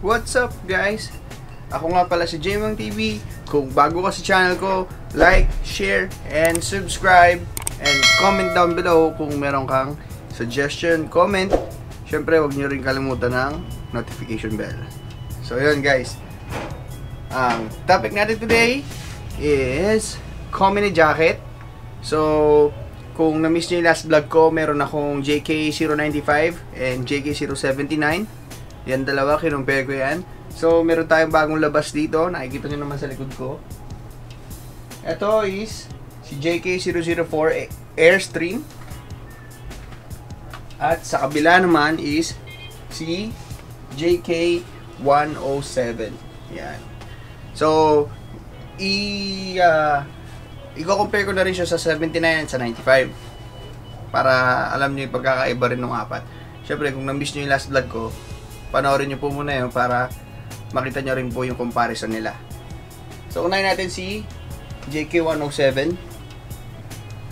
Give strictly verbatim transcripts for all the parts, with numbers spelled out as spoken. What's up guys? Ako nga pala si JMAng T V. Kung bago ka sa channel ko, like, share, and subscribe. And comment down below kung meron kang suggestion, comment. Siyempre, huwag nyo rin kalimutan ng notification bell. So yun guys. Ang topic natin today is Komine jacket. So, kung na-miss nyo yung last vlog ko, meron akong J K zero nine five and J K zero seven nine. Yan dalawa, kinumpare ko yan. So, meron tayong bagong labas dito. Nakikita nyo naman sa likod ko. Ito is si J K zero zero four Air Stream. At sa kabila naman is si J K one oh seven. Yan. So, i- uh, i-compare ko na rin siya sa seventy-nine at sa ninety-five. Para alam nyo yung pagkakaiba rin ng apat. Siyempre, kung na-miss nyo yung last vlog ko, panoorin nyo po muna yun para makita nyo rin po yung comparison nila. So, unahin natin si J K one oh seven.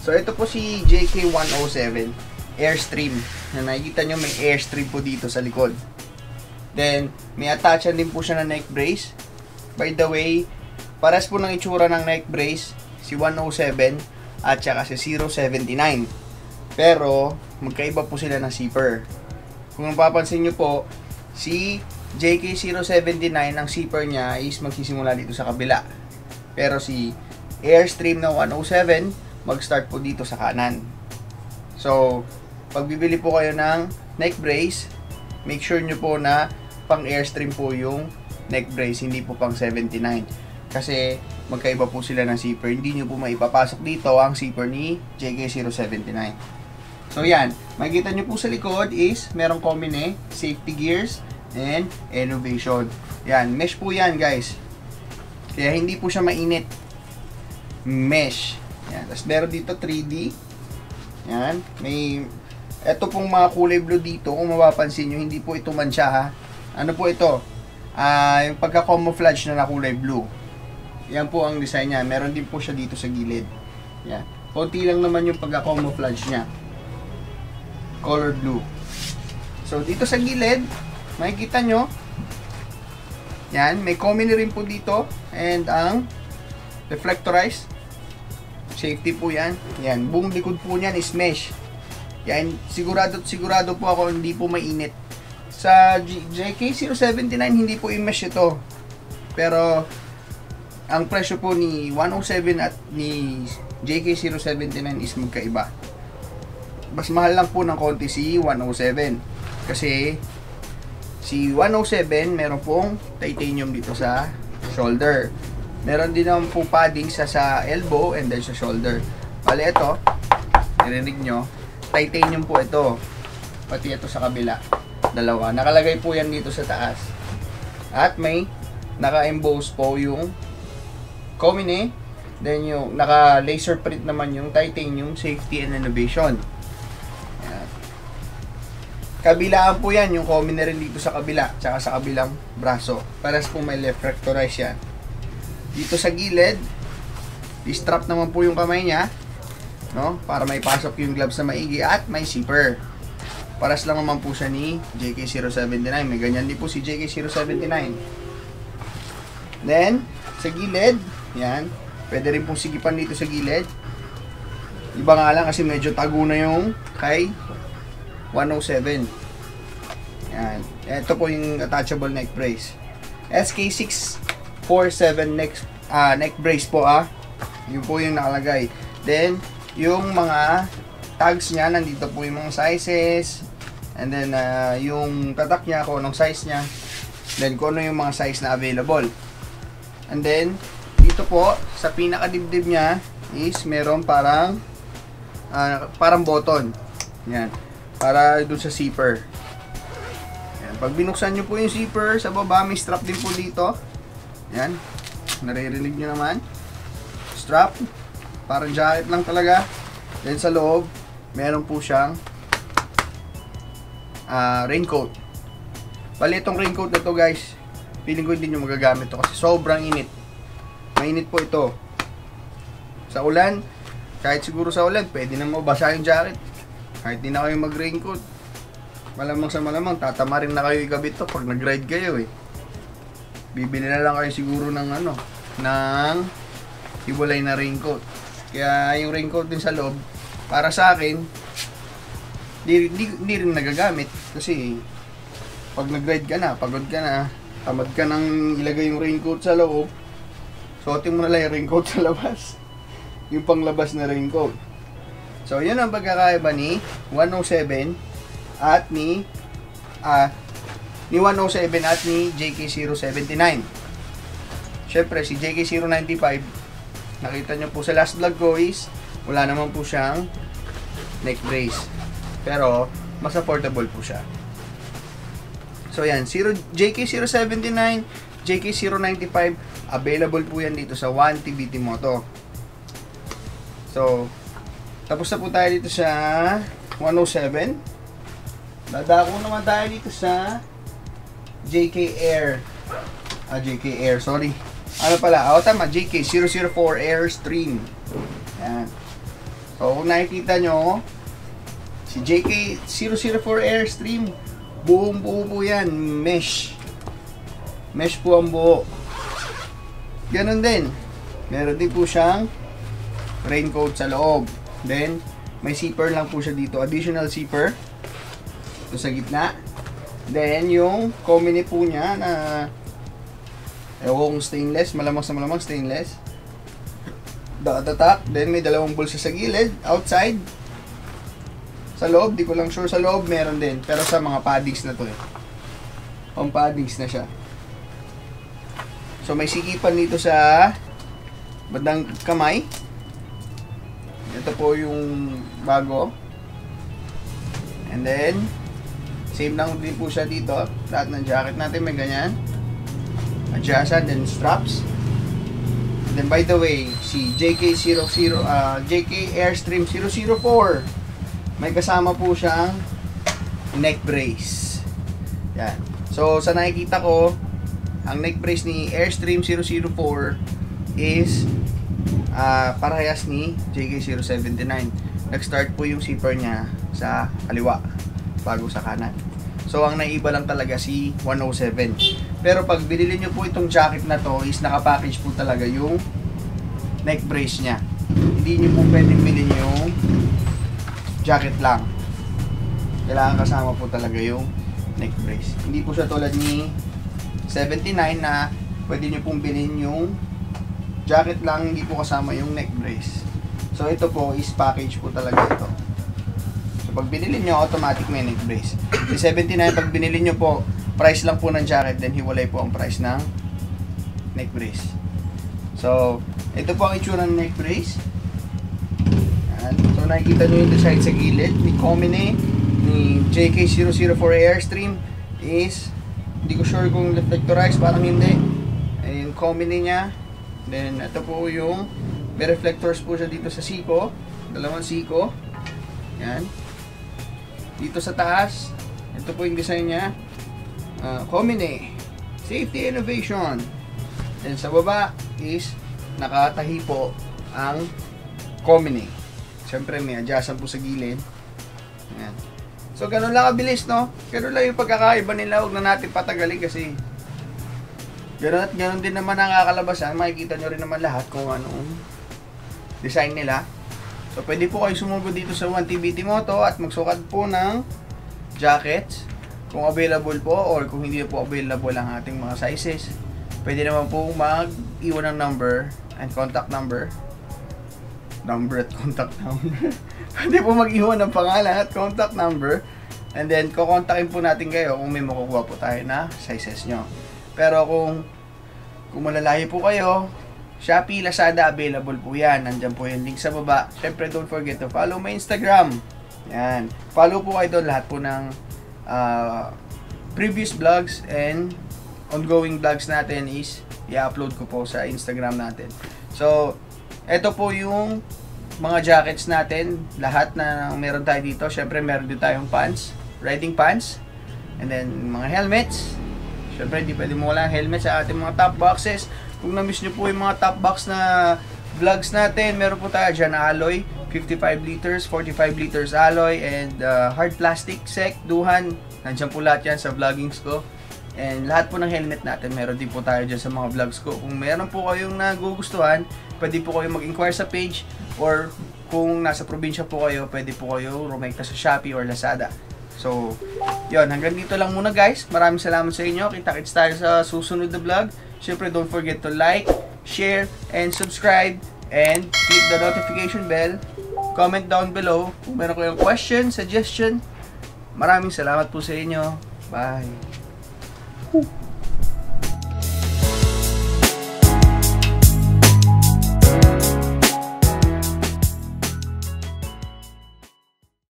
So, ito po si J K one oh seven Airstream. Na nakikita nyo may airstream po dito sa likod. Then, may attachan din po siya na neck brace. By the way, pares po ng itsura ng neck brace si one oh seven at saka si zero seventy-nine. Pero, magkaiba po sila ng zipper. Kung mapapansin nyo po, si J K zero seven nine, ang zipper niya is magsisimula dito sa kabila. Pero si Airstream na one oh seven, mag-start po dito sa kanan. So, pag bibili po kayo ng neck brace, make sure nyo po na pang Airstream po yung neck brace, hindi po pang seventy-nine. Kasi magkaiba po sila ng zipper. Hindi nyo po maipapasok dito ang zipper ni J K zero seven nine. So yan, makikita nyo po sa likod is merong Komine, safety gears, and innovation. Yan, mesh po yan guys. Kaya hindi po siya mainit. Mesh. Yan, tapos meron dito three D. Yan, may, eto pong mga kulay blue dito, kung mapapansin nyo, hindi po ito mansya ha. Ano po ito? Uh, yung pagka-camouflage na na kulay blue. Yan po ang design niya. Meron din po siya dito sa gilid. Yan, konti lang naman yung pagka-camouflage niya. Color blue. So, dito sa gilid, makikita nyo, yan, may Komine rin po dito, and ang reflectorized, safety po yan. Yan, buong likod po niyan is mesh. Yan, sigurado, sigurado po ako, hindi po mainit. Sa J K zero seven nine, hindi po i-mesh ito. Pero, ang presyo po ni one oh seven at ni J K zero seven nine is magkaiba. Mas mahal lang po ng konti si one oh seven kasi si one oh seven meron pong titanium dito sa shoulder, meron din naman po padding sa, sa elbow and then sa shoulder. Bali ito, narinig nyo, titanium po ito, pati ito sa kabila, dalawa, nakalagay po yan dito sa taas at may naka-emboss po yung Komine, then yung naka laser print naman yung titanium, safety and innovation. Kabilaan po yan, yung Komine rin dito sa kabila, tsaka sa kabilang braso. Paras po may left rectorize yan. Dito sa gilid, distrap naman po yung kamay niya, no? Para may pasok yung gloves na maigi at may zipper. Paras lang naman po siya ni J K zero seven nine. May ganyan din po si J K zero seven nine. Then, sa gilid, yan, pwede rin pong sigipan dito sa gilid. Iba nga lang kasi medyo tago na yung kay one oh seven. Yan. Ito po yung attachable neck brace. S K six forty-seven neck, uh, neck brace po ah. Yun po yung nakalagay. Then, yung mga tags niya, nandito po yung mga sizes. And then, uh, yung tatak niya, kung anong size niya. Then, kung ano yung mga size na available. And then, dito po, sa pinakadibdib niya, is meron parang, uh, parang button. Yan. Para doon sa zipper. Ayan. Pag binuksan nyo po yung zipper, sa baba may strap din po dito. Ayan. Naririnig nyo naman. Strap. Parang jacket lang talaga. Then sa loob, meron po siyang uh, raincoat. Bali itong raincoat na to guys, feeling ko hindi nyo magagamit to kasi sobrang init. Mainit po ito. Sa ulan, kahit siguro sa ulan, pwede na mabasa yung jacket. Kahit di na kayo mag raincoat, malamang sa malamang tatama rin na kayo ikabit to pag nag ride kayo eh. Bibili na lang kayo siguro ng ano, ng iwalay na raincoat. Kaya yung raincoat din sa loob, para sa akin, Di, di, di rin nagagamit kasi pag nag-ride ka na, pagod ka na, tamad ka nang ilagay yung raincoat sa loob, suotin mo na lang yung raincoat sa labas, yung panglabas na raincoat. So yun ang pagkakaiba ni one oh seven at ni ah, ni one oh seven at ni J K zero seven nine. Syempre si J K zero nine five, nakita nyo po sa last vlog ko is wala naman po siyang neck brace, pero mas affordable po siya. So yan, J K zero seven nine, J K zero nine five, available po yan dito sa one T B T Moto. So tapos na po tayo dito sa one oh seven. Dadako naman tayo dito sa J K Air. Ah, J K Air, sorry. Ano pala? Oh, tama, J K zero zero four Air Stream. Yan. So kung nakikita nyo, si J K zero zero four Airstream, buong buo po yan, mesh. Mesh po ang buo. Ganun din. Meron din po siyang raincoat sa loob. Then, may zipper lang po siya dito. Additional zipper. Ito sa gitna. Then, yung Komine po niya na ewan kong stainless, malamang sa malamang stainless. Datatak. Then, may dalawang bulsa sa gilid, outside. Sa loob, di ko lang sure. Sa loob, meron din. Pero sa mga paddings na to eh. Pang paddings na siya. So, may sikipan dito sa bandang kamay. Ito po yung bago. And then, same lang din po siya dito. Lahat ng jacket natin may ganyan. Adjustan, then straps. And then, by the way, si J K zero zero, uh, J K Airstream zero zero four. May kasama po siyang neck brace. Yan. So, sa nakikita ko, ang neck brace ni Airstream zero zero four is uh, parehas ni J K zero seven nine. Nag-start po yung zipper niya sa kaliwa, bago sa kanan. So, ang naiba lang talaga si one oh seven. Pero pag binili nyo po itong jacket na to, is nakapackage po talaga yung neck brace niya. Hindi nyo po pwedeng bilhin yung jacket lang. Kailangan kasama po talaga yung neck brace. Hindi po siya tulad ni seventy-nine na pwede nyo pong bilhin yung jacket lang, hindi po kasama yung neck brace. So ito po is package po talaga ito. So pag binili nyo, automatic may neck brace. Yung seventy-nine, pag binili nyo po, price lang po ng jacket, then hiwalay po ang price ng neck brace. So ito po ang itsura ng neck brace. So nakikita nyo yung design sa gilid ni Komine, ni J K zero zero four Airstream is, hindi ko sure kung reflectorized, parang hindi. Ayan, Komine niya. Then ito po yung may reflectors po siya dito sa siko, dalawang siko. Yan. Dito sa taas, ito po yung design niya. Uh, Komine Safety Innovation. Then sa baba is nakatahi po ang Komine. Siyempre may adjustan po sa gilid. Ayan. So ganun lang kabilis, no? Ganun lang yung pagkakaiba nila. Huwag na natin patagalin kasi ganun at ganun din naman ang kakalabasan. Makikita nyo rin naman lahat kung anong design nila. So pwede po kayo sumugod dito sa one T B T Moto at magsukat po ng jackets kung available po, or kung hindi po available ang ating mga sizes, pwede naman po mag-iwan ng number and contact number number at contact number. Pwede po mag-iwan ng pangalan at contact number, and then kukontakin po natin kayo kung may makukuha po tayo na sizes nyo. Pero kung kung malalayo po kayo, Shopee, Lazada, available po yan. Nandyan po yung link sa baba. Syempre don't forget to follow my Instagram. Yan, follow po kayo doon lahat po ng uh, previous vlogs and ongoing vlogs natin is i-upload ko po sa Instagram natin. So ito po yung mga jackets natin. Lahat na meron tayo dito. Siyempre meron din tayong pants. Riding pants. And then mga helmets, syempre hindi pwede mawala ang helmet sa ating mga top boxes. Kung na-miss nyo po yung mga top box na vlogs natin, meron po tayo dyan na alloy, fifty-five liters, forty-five liters alloy, and uh, hard plastic, sec, duhan, nandiyan po lahat yan sa vloggings ko. And lahat po ng helmet natin, meron din po tayo dyan sa mga vlogs ko. Kung meron po kayong nagugustuhan, pwede po kayong mag-inquire sa page, or kung nasa probinsya po kayo, pwede po kayo rumekta sa Shopee or Lazada. So, yon, hanggang dito lang muna guys. Maraming salamat sa inyo. Kita-kits tayo sa susunod na vlog. Siyempre, don't forget to like, share, and subscribe. And click the notification bell. Comment down below kung meron kayong question, suggestion. Maraming salamat po sa inyo. Bye! Woo!